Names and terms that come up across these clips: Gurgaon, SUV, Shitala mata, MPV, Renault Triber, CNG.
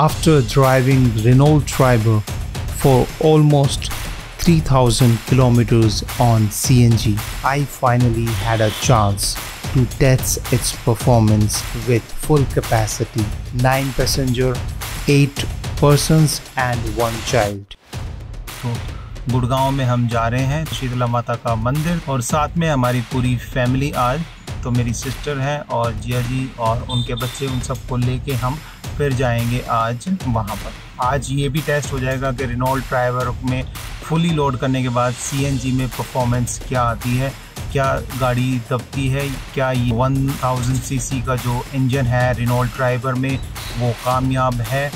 after driving Renault Triber for almost 3000 kilometers on CNG, I finally had a chance to test its performance with full capacity, 9 passenger, 8 persons and 1 child. तो गुड़गांव में हम जा रहे हैं शीतला माता का मंदिर और साथ में हमारी पूरी फैमिली आज, तो मेरी सिस्टर है और जिया जी और उनके बच्चे, उन सबको लेके हम फिर जाएंगे आज वहाँ पर। आज ये भी टेस्ट हो जाएगा कि Renault Triber में फुली लोड करने के बाद CNG में परफॉर्मेंस क्या आती है, क्या गाड़ी दबती है, क्या ये 1000cc का जो इंजन है Renault Triber में वो कामयाब है,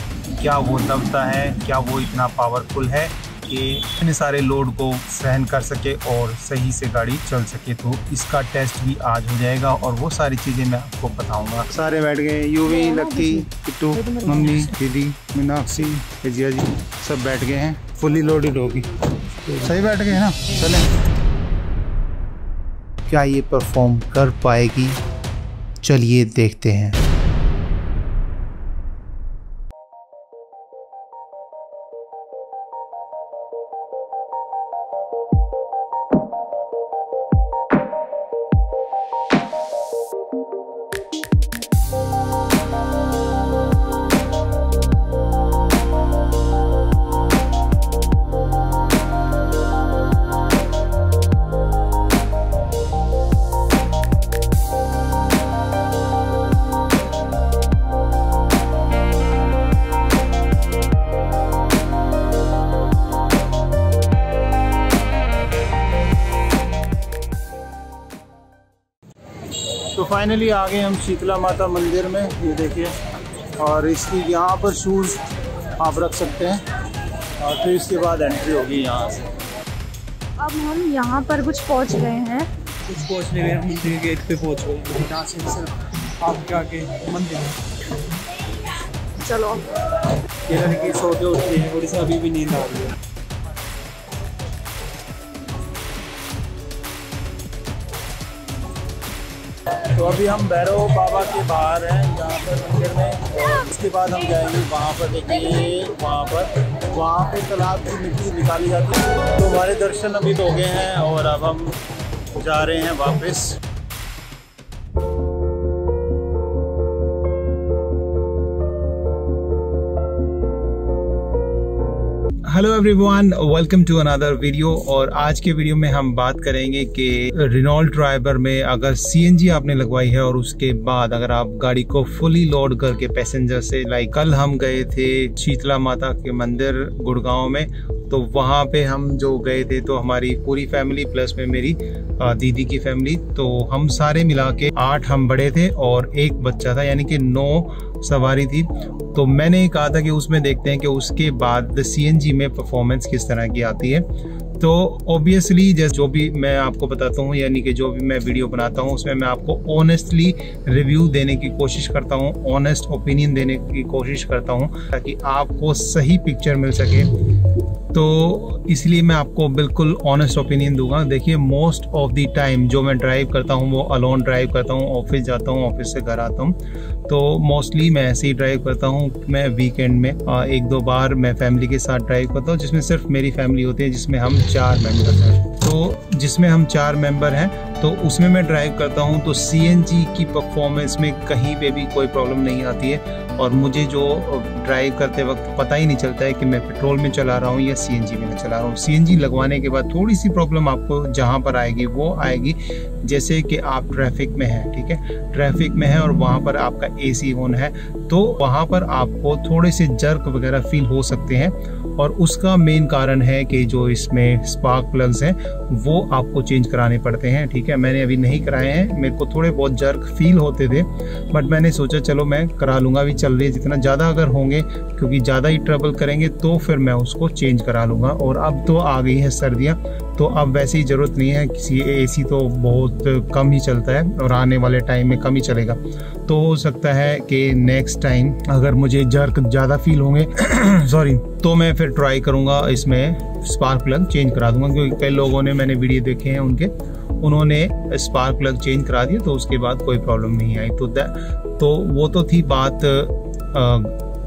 क्या वो दबता है, क्या वो इतना पावरफुल है कि इतने सारे लोड को सहन कर सके और सही से गाड़ी चल सके। तो इसका टेस्ट भी आज हो जाएगा और वो सारी चीज़ें मैं आपको बताऊंगा। सारे बैठ गए, यूवी, लक्की, किट्टू, मम्मी, दीदी, मीनाक्षी, जिया जी, सब बैठ गए हैं। फुली लोडेड होगी, सही बैठ गए ना। चलें, क्या ये परफॉर्म कर पाएगी, चलिए देखते हैं। तो फाइनली आ गए हम शीतला माता मंदिर में, ये देखिए, और इसकी यहाँ पर शूज़ आप रख सकते हैं और फिर इसके बाद एंट्री होगी यहाँ से। अब हम यहाँ पर कुछ पहुँच गए हैं, कुछ पहुँचने गए, मंदिर गेट पे पहुँच गए, यहाँ से आपके आगे मंदिर। चलो, ये लड़की सोते उठती है, थोड़ी सी अभी भी नींद आ रही है। तो अभी हम भैरव बाबा के बाहर हैं, यहाँ पर मंदिर में, और उसके बाद हम जाएंगे वहाँ पर। देखिए वहाँ पे तालाब की मिट्टी निकाली जाती है। तो हमारे दर्शन अभी हो गए हैं और अब हम जा रहे हैं वापस। Hello everyone, welcome to another video. और आज के वीडियो में हम बात करेंगे कि Renault Triber में अगर CNG आपने लगवाई है और उसके बाद अगर आप गाड़ी को फुली लोड करके पैसेंजर से, लाइक कल हम गए थे शीतला माता के मंदिर गुड़गांव में, तो वहाँ पे हम जो गए थे तो हमारी पूरी फैमिली प्लस में मेरी दीदी की फैमिली, तो हम सारे मिला के 8 हम बड़े थे और 1 बच्चा था, यानी कि 9 सवारी थी। तो मैंने कहा था कि उसमें देखते हैं कि उसके बाद CNG में परफॉर्मेंस किस तरह की आती है। तो ऑब्वियसली जैसे जो भी मैं आपको बताता हूँ, यानी कि जो भी मैं वीडियो बनाता हूँ उसमें मैं आपको ऑनेस्टली रिव्यू देने की कोशिश करता हूँ, ऑनेस्ट ओपिनियन देने की कोशिश करता हूँ ताकि आपको सही पिक्चर मिल सके। तो इसलिए मैं आपको बिल्कुल ऑनेस्ट ओपिनियन दूंगा। देखिए, मोस्ट ऑफ द टाइम जो मैं ड्राइव करता हूँ वो अलोन ड्राइव करता हूँ, ऑफिस जाता हूँ, ऑफिस से घर आता हूँ, तो मोस्टली मैं ऐसे ही ड्राइव करता हूँ। मैं वीकेंड में 1-2 बार मैं फैमिली के साथ ड्राइव करता हूँ, जिसमें सिर्फ मेरी फैमिली होती है, जिसमें हम 4 मेंबर हैं। तो जिसमें हम 4 मेंबर हैं तो उसमें मैं ड्राइव करता हूँ, तो CNG की परफॉर्मेंस में कहीं पे भी कोई प्रॉब्लम नहीं आती है और मुझे जो ड्राइव करते वक्त पता ही नहीं चलता है कि मैं पेट्रोल में चला रहा हूँ या CNG में चला रहा हूँ। CNG लगवाने के बाद थोड़ी सी प्रॉब्लम आपको जहाँ पर आएगी वो आएगी जैसे कि आप ट्रैफिक में हैं, ठीक है, ट्रैफिक में हैं और वहाँ पर आपका AC ऑन है, तो वहाँ पर आपको थोड़े से जर्क वगैरह फील हो सकते हैं और उसका मेन कारण है कि जो इसमें स्पार्क प्लग्स हैं वो आपको चेंज कराने पड़ते हैं, ठीक है। मैंने अभी नहीं कराए हैं, मेरे को थोड़े बहुत जर्क फील होते थे, बट मैंने सोचा चलो मैं करा लूँगा, अभी चल रही है, जितना ज़्यादा अगर होंगे क्योंकि ज़्यादा ही ट्रबल करेंगे तो फिर मैं उसको चेंज करा लूँगा। और अब तो आ गई है सर्दियाँ, तो अब वैसे ही ज़रूरत नहीं है किसी, AC तो बहुत कम ही चलता है और आने वाले टाइम में कम ही चलेगा, तो हो सकता है कि नेक्स्ट टाइम अगर मुझे जर्क ज़्यादा फील होंगे सॉरी, तो मैं फिर ट्राई करूँगा इसमें स्पार्क प्लग चेंज करा दूँगा, क्योंकि कई लोगों ने, मैंने वीडियो देखे हैं उनके, उन्होंने स्पार्क प्लग चेंज करा दिया तो उसके बाद कोई प्रॉब्लम नहीं आई। तो वो तो थी बात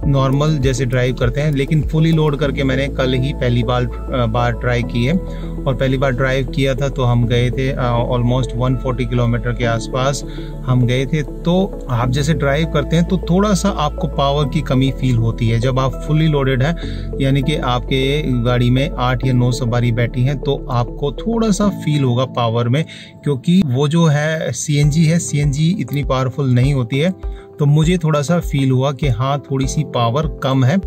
नॉर्मल जैसे ड्राइव करते हैं, लेकिन फुली लोड करके मैंने कल ही पहली बार ट्राई की है। और पहली बार ड्राइव किया था तो हम गए थे ऑलमोस्ट 140 किलोमीटर के आसपास हम गए थे। तो आप जैसे ड्राइव करते हैं तो थोड़ा सा आपको पावर की कमी फील होती है। जब आप फुली लोडेड है, यानी कि आपके गाड़ी में 8 या 9 सवारी बैठी हैं, तो आपको थोड़ा सा फील होगा पावर में, क्योंकि वो जो है CNG है, CNG इतनी पावरफुल नहीं होती है। तो मुझे थोड़ा सा फील हुआ कि हाँ थोड़ी सी पावर कम है,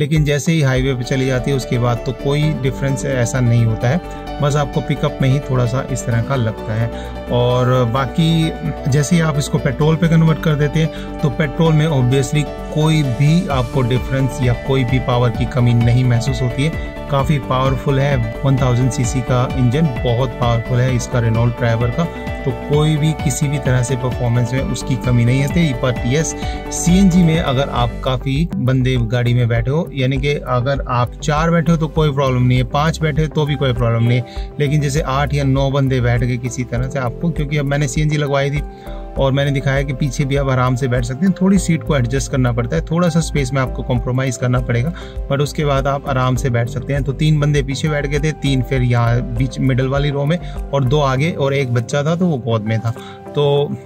लेकिन जैसे ही हाईवे पे चली जाती है उसके बाद तो कोई डिफरेंस ऐसा नहीं होता है, बस आपको पिकअप में ही थोड़ा सा इस तरह का लगता है। और बाकी जैसे ही आप इसको पेट्रोल पे कन्वर्ट कर देते हैं तो पेट्रोल में ऑब्वियसली कोई भी आपको डिफरेंस या कोई भी पावर की कमी नहीं महसूस होती है। काफ़ी पावरफुल है, 1000 सीसी का इंजन बहुत पावरफुल है इसका रेनॉल्ट ट्राइबर का, तो कोई भी किसी भी तरह से परफॉर्मेंस में उसकी कमी नहीं है। बट यस, CNG में अगर आप काफ़ी बंदे गाड़ी में बैठे हो, यानी कि अगर आप 4 बैठे हो तो कोई प्रॉब्लम नहीं है, 5 बैठे हो तो भी कोई प्रॉब्लम नहीं है, लेकिन जैसे 8 या 9 बंदे बैठ गए किसी तरह से आपको, क्योंकि अब मैंने CNG लगवाई थी और मैंने दिखाया कि पीछे भी आप आराम से बैठ सकते हैं। थोड़ी सीट को एडजस्ट करना पड़ता है, थोड़ा सा स्पेस में आपको कॉम्प्रोमाइज करना पड़ेगा, बट उसके बाद आप आराम से बैठ सकते हैं। तो 3 बंदे पीछे बैठ गए थे, 3 फिर यहाँ बीच मिडल वाली रो में और 2 आगे, और एक बच्चा था तो वो गोद में था। तो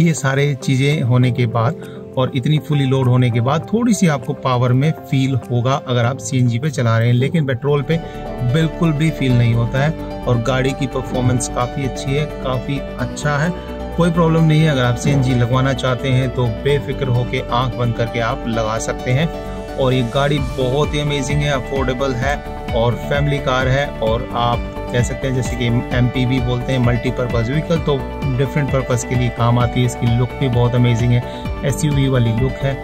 ये सारे चीज़ें होने के बाद और इतनी फुली लोड होने के बाद थोड़ी सी आपको पावर में फील होगा अगर आप CNG पे चला रहे हैं, लेकिन पेट्रोल पे बिल्कुल भी फील नहीं होता है। और गाड़ी की परफॉर्मेंस काफ़ी अच्छी है, काफ़ी अच्छा है, कोई प्रॉब्लम नहीं है। अगर आप CNG लगवाना चाहते हैं तो बेफिक्र होके आंख बंद करके आप लगा सकते हैं। और ये गाड़ी बहुत ही अमेजिंग है, अफोर्डेबल है और फैमिली कार है, और आप कह सकते हैं जैसे कि MPV बोलते हैं, मल्टीपर्पज़ व्हीकल, तो डिफरेंट पर्पज़ के लिए काम आती है। इसकी लुक भी बहुत अमेजिंग है, SUV वाली लुक है।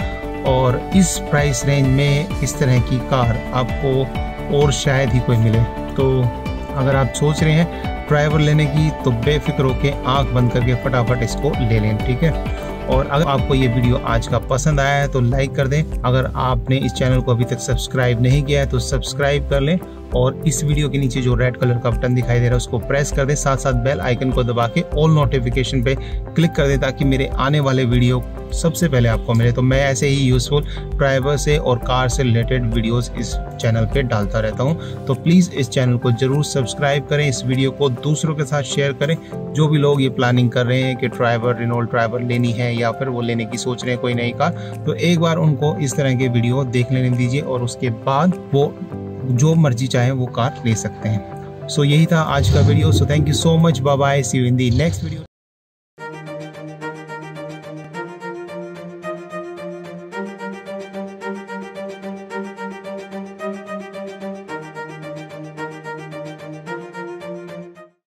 और इस प्राइस रेंज में इस तरह की कार आपको और शायद ही कोई मिले। तो अगर आप सोच रहे हैं ड्राइवर लेने की तो बेफिक्र होके आंख बंद करके फटाफट इसको ले लें, ठीक है। और अगर आपको ये वीडियो आज का पसंद आया है तो लाइक कर दें। अगर आपने इस चैनल को अभी तक सब्सक्राइब नहीं किया है तो सब्सक्राइब कर लें, और इस वीडियो के नीचे जो रेड कलर का बटन दिखाई दे रहा है उसको प्रेस कर दें, साथ साथ बेल आइकन को दबा के ऑल नोटिफिकेशन पे क्लिक कर दें, ताकि मेरे आने वाले वीडियो सबसे पहले आपको मिले। तो मैं ऐसे ही यूजफुल ड्राइवर से और कार से रिलेटेड वीडियोस इस चैनल पे डालता रहता हूं, तो प्लीज़ इस चैनल को जरूर सब्सक्राइब करें, इस वीडियो को दूसरों के साथ शेयर करें। जो भी लोग ये प्लानिंग कर रहे हैं कि रेनॉल्ट ट्राइबर लेनी है, या फिर वो लेने की सोच रहे हैं कोई नई कार, तो एक बार उनको इस तरह के वीडियो देख लेने दीजिए और उसके बाद वो जो मर्जी चाहे वो कार ले सकते हैं। सो यही था आज का video. So thank you so much, bye bye, see you in the next video.